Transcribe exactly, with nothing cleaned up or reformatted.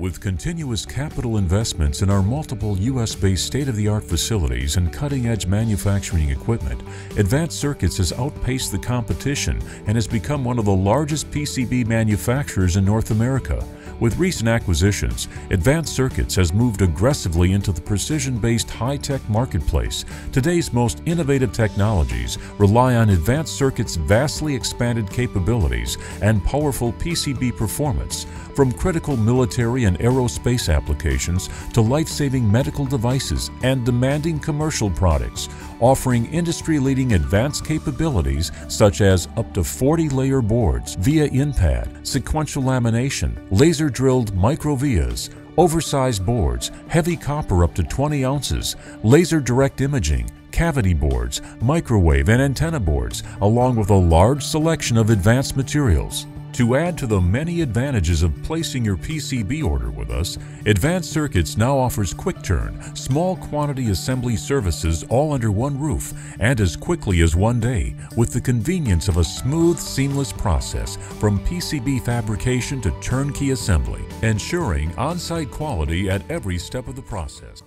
With continuous capital investments in our multiple U S based state-of-the-art facilities and cutting-edge manufacturing equipment, Advanced Circuits has outpaced the competition and has become one of the largest P C B manufacturers in North America. With recent acquisitions, Advanced Circuits has moved aggressively into the precision-based high-tech marketplace. Today's most innovative technologies rely on Advanced Circuits' vastly expanded capabilities and powerful P C B performance, from critical military and aerospace applications to life-saving medical devices and demanding commercial products, offering industry-leading advanced capabilities such as up to forty layer boards via in-pad, sequential lamination, laser-drilled microvias, oversized boards, heavy copper up to twenty ounces, laser direct imaging, cavity boards, microwave and antenna boards, along with a large selection of advanced materials. To add to the many advantages of placing your P C B order with us, Advanced Circuits now offers quick turn, small quantity assembly services all under one roof and as quickly as one day, with the convenience of a smooth, seamless process from P C B fabrication to turnkey assembly, ensuring on-site quality at every step of the process.